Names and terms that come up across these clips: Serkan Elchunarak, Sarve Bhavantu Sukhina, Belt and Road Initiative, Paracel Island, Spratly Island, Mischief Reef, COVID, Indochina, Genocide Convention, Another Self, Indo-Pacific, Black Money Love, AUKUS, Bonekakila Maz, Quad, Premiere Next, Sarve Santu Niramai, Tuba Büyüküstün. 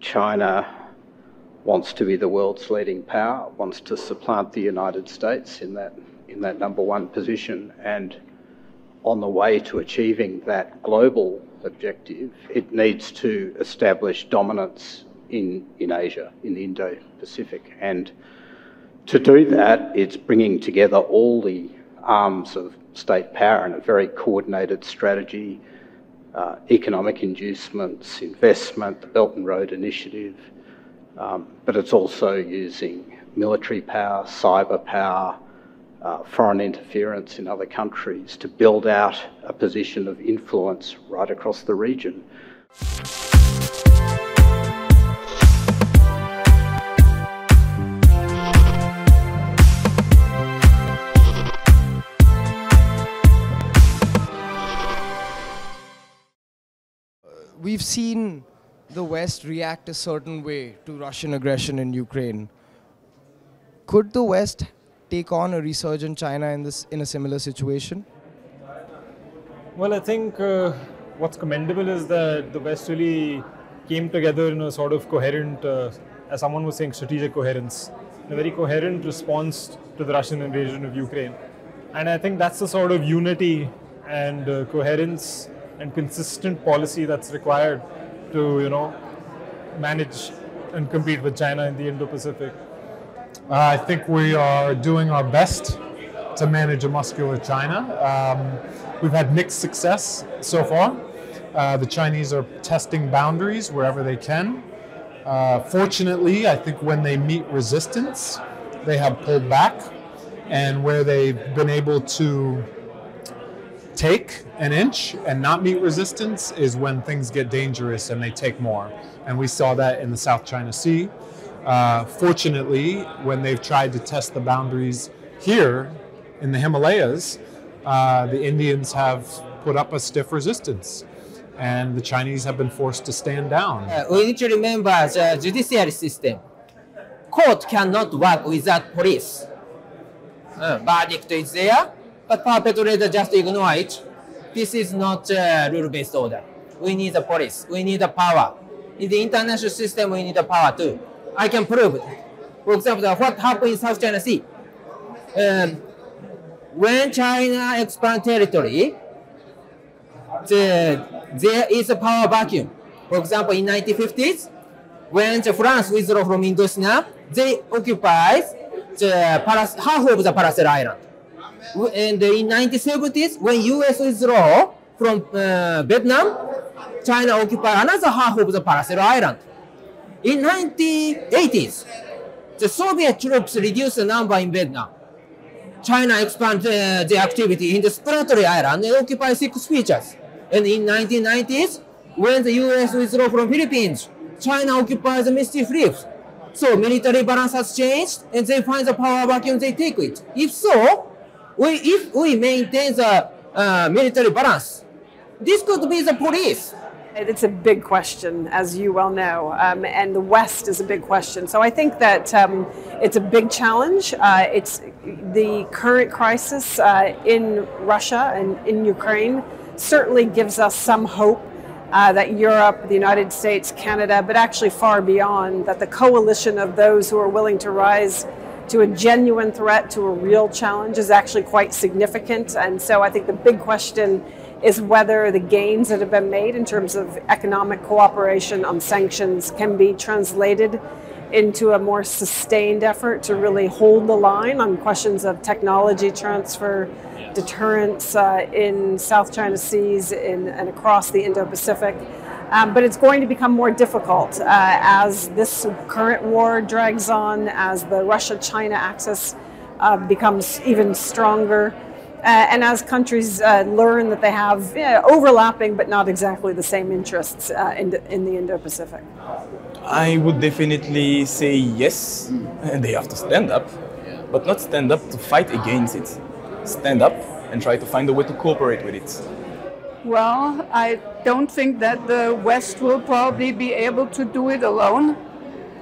China wants to be the world's leading power, wants to supplant the United States in that number one position, and on the way to achieving that global objective, it needs to establish dominance in Asia, in the Indo-Pacific. And to do that, it's bringing together all the arms of state power in a very coordinated strategy, economic inducements, investment, the Belt and Road Initiative, but it's also using military power, cyber power, foreign interference in other countries to build out a position of influence right across the region. We've seen the West react a certain way to Russian aggression in Ukraine. Could the West take on a resurgent China in a similar situation? Well, I think what's commendable is that the West really came together in a sort of coherent, as someone was saying, strategic coherence, a very coherent response to the Russian invasion of Ukraine. And I think that's the sort of unity and coherence and consistent policy that's required to, you know, manage and compete with China in the Indo-Pacific. I think we are doing our best to manage a muscular China. We've had mixed success so far. The Chinese are testing boundaries wherever they can. Fortunately, I think when they meet resistance, they have pulled back, and where they've been able to take an inch and not meet resistance is when things get dangerous and they take more. And we saw that in the South China Sea. Fortunately, when they've tried to test the boundaries here in the Himalayas, the Indians have put up a stiff resistance and the Chinese have been forced to stand down. We need to remember the judiciary system. Court cannot work without police. Verdict is there, but perpetrators just ignore it. This is not a rule-based order. We need the police, we need the power. In the international system, we need the power too. I can prove it. For example, what happened in South China Sea. When China expands territory, there is a power vacuum. For example, in 1950s, when France withdrew from Indochina, they occupied half of the Paracel Island. And in 1970s, when US withdrew from Vietnam, China occupied another half of the Paracel Island. In 1980s, the Soviet troops reduced the number in Vietnam. China expanded the activity in the Spratly Island and occupied 6 features. And in 1990s, when the US withdrew from Philippines, China occupied the Mischief Reef. So military balance has changed, and they find the power vacuum, they take it. If so, if we maintain the military balance, this could be the police. It's a big question, as you well know, and the West is a big question. So I think that it's a big challenge. It's the current crisis in Russia and in Ukraine certainly gives us some hope that Europe, the United States, Canada, but actually far beyond, that the coalition of those who are willing to rise to a genuine threat, to a real challenge, is actually quite significant. And so I think the big question is whether the gains that have been made in terms of economic cooperation on sanctions can be translated into a more sustained effort to really hold the line on questions of technology transfer, deterrence in South China Seas and across the Indo-Pacific. But it's going to become more difficult as this current war drags on, as the Russia-China axis becomes even stronger. And as countries learn that they have overlapping but not exactly the same interests in the Indo-Pacific? I would definitely say yes, and they have to stand up, but not stand up to fight against it. Stand up and try to find a way to cooperate with it. Well, I don't think that the West will probably be able to do it alone.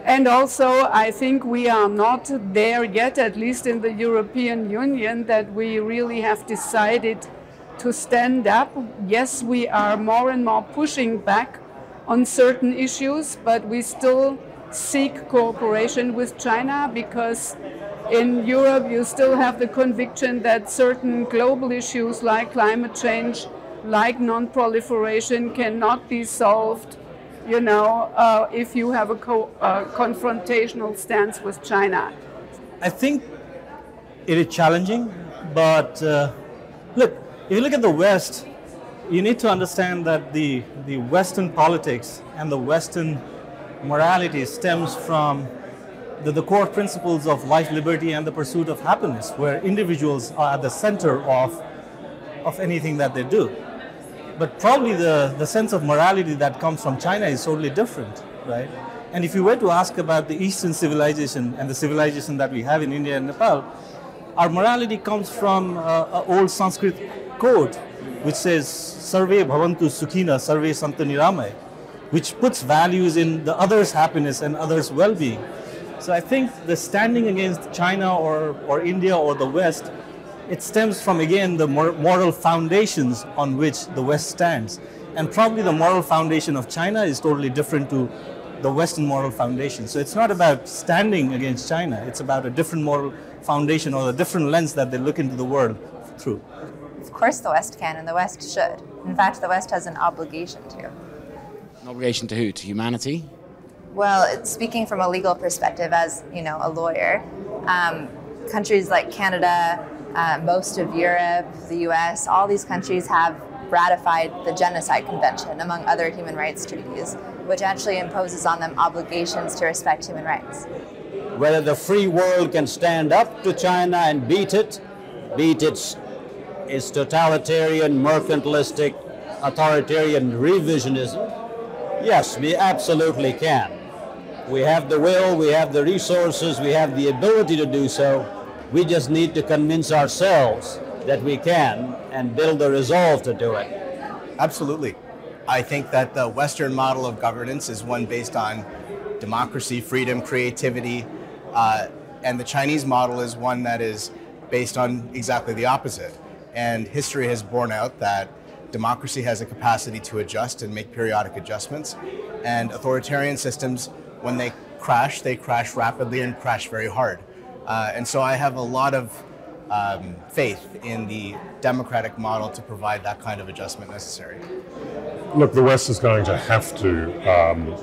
And also, I think we are not there yet, at least in the European Union, that we really have decided to stand up. Yes, we are more and more pushing back on certain issues, but we still seek cooperation with China, because in Europe you still have the conviction that certain global issues like climate change, like non-proliferation, cannot be solved, you know, if you have a confrontational stance with China. I think it is challenging, but look, if you look at the West, you need to understand that the Western politics and the Western morality stems from the core principles of life, liberty, and the pursuit of happiness, where individuals are at the center of anything that they do. But probably the sense of morality that comes from China is totally different, right? And if you were to ask about the Eastern civilization and the civilization that we have in India and Nepal, our morality comes from an old Sanskrit code which says, Sarve Bhavantu Sukhina, Sarve Santu Niramai, which puts values in the other's happiness and other's well-being. So I think the standing against China or India or the West, it stems from, again, the moral foundations on which the West stands. And probably the moral foundation of China is totally different to the Western moral foundation. So it's not about standing against China, it's about a different moral foundation or a different lens that they look into the world through. Of course the West can, and the West should. In fact, the West has an obligation to. An obligation to who? To humanity? Well, speaking from a legal perspective, as you know, a lawyer, countries like Canada, most of Europe, the US, all these countries have ratified the Genocide Convention, among other human rights treaties, which actually imposes on them obligations to respect human rights. Whether the free world can stand up to China and beat its totalitarian, mercantilistic, authoritarian revisionism, yes, we absolutely can. We have the will, we have the resources, we have the ability to do so. We just need to convince ourselves that we can and build the resolve to do it. Absolutely. I think that the Western model of governance is one based on democracy, freedom, creativity, and the Chinese model is one that is based on exactly the opposite. And history has borne out that democracy has a capacity to adjust and make periodic adjustments, and authoritarian systems, when they crash rapidly and crash very hard. And so I have a lot of faith in the democratic model to provide that kind of adjustment necessary. Look, the West is going to have to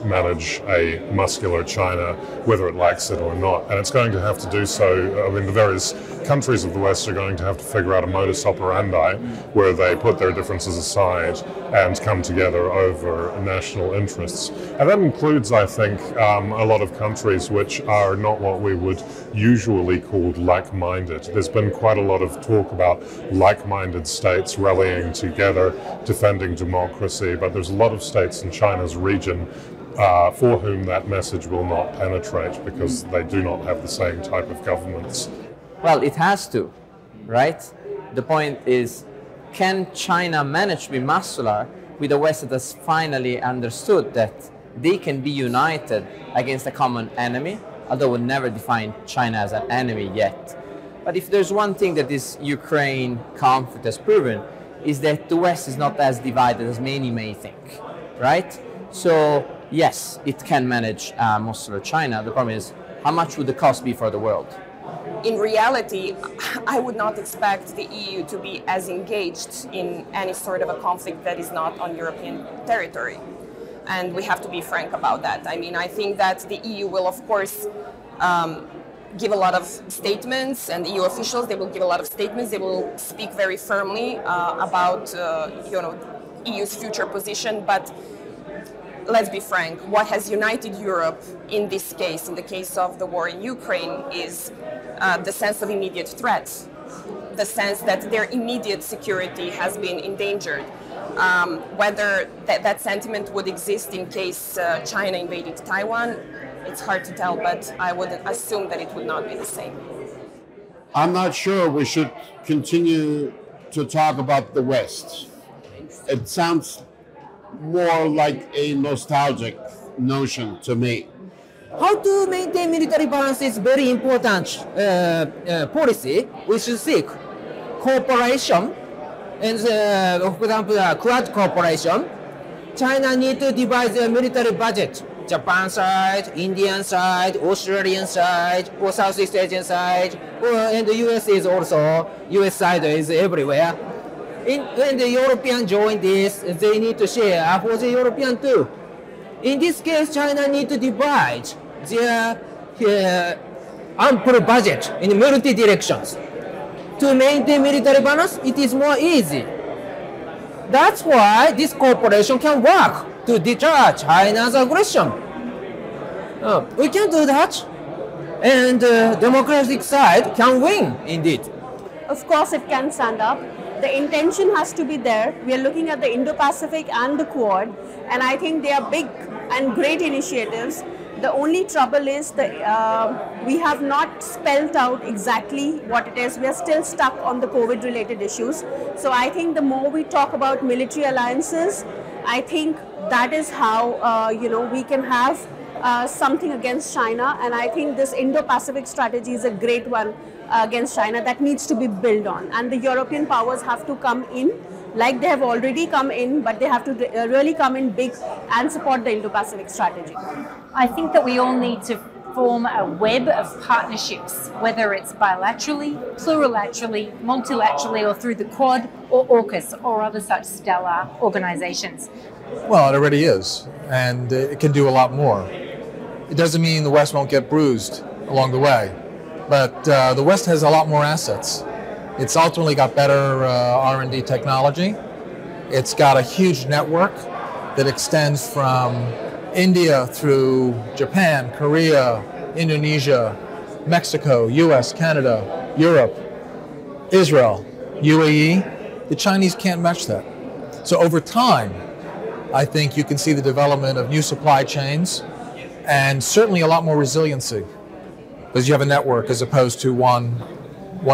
manage a muscular China, whether it likes it or not. And it's going to have to do so, I mean, the various countries of the West are going to have to figure out a modus operandi where they put their differences aside and come together over national interests. And that includes, I think, a lot of countries which are not what we would usually call like-minded. There's been quite a lot of talk about like-minded states rallying together, defending democracy, but there's a lot of states in China's region for whom that message will not penetrate because they do not have the same type of governments. Well, it has to, right? The point is, can China manage to be muscular with the West that has finally understood that they can be united against a common enemy, although we'll never define China as an enemy yet. But if there's one thing that this Ukraine conflict has proven, is that the West is not as divided as many may think, right? So yes, it can manage muscular China. The problem is, how much would the cost be for the world? In reality, I would not expect the EU to be as engaged in any sort of a conflict that is not on European territory. And we have to be frank about that. I mean, I think that the EU will, of course, give a lot of statements, and EU officials, they will give a lot of statements, they will speak very firmly about you know, EU's future position, but let's be frank, what has united Europe in this case, in the case of the war in Ukraine, is the sense of immediate threat, the sense that their immediate security has been endangered. Whether that sentiment would exist in case China invaded Taiwan, it's hard to tell, but I would assume that it would not be the same. I'm not sure we should continue to talk about the West. It sounds more like a nostalgic notion to me. How to maintain military balance is very important policy. We should seek cooperation, and for example, Quad cooperation, China needs to devise a military budget. Japan side, Indian side, Australian side, or Southeast Asian side, and the US is also, US side is everywhere. When the Europeans join this, they need to share for the European too. In this case, China needs to divide their ample budget in multi directions. To maintain military balance, it is more easy. That's why this cooperation can work to deter China's aggression. We can do that, and the democratic side can win, indeed. Of course, it can stand up. The intention has to be there. We are looking at the Indo-Pacific and the Quad, and I think they are big and great initiatives. The only trouble is that we have not spelled out exactly what it is. We are still stuck on the COVID-related issues. So I think the more we talk about military alliances, I think that is how we can have something against China. And I think this Indo-Pacific strategy is a great one against China that needs to be built on. And the European powers have to come in, like they have already come in, but they have to really come in big and support the Indo-Pacific strategy. I think that we all need to form a web of partnerships, whether it's bilaterally, plurilaterally, multilaterally, or through the Quad or AUKUS or other such stellar organizations. Well, it already is, and it can do a lot more. It doesn't mean the West won't get bruised along the way, but the West has a lot more assets. It's ultimately got better R&D technology. It's got a huge network that extends from India through Japan, Korea, Indonesia, Mexico, US, Canada, Europe, Israel, UAE. The Chinese can't match that. So over time, I think you can see the development of new supply chains and certainly a lot more resiliency because you have a network as opposed to one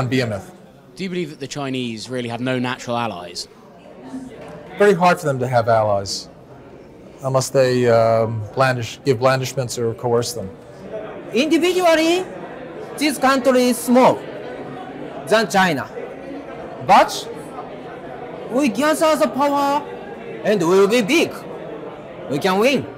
behemoth. Do you believe that the Chinese really have no natural allies? Very hard for them to have allies, unless they give blandishments or coerce them. Individually, this country is smaller than China. But we gather the power and we will be big. We can win.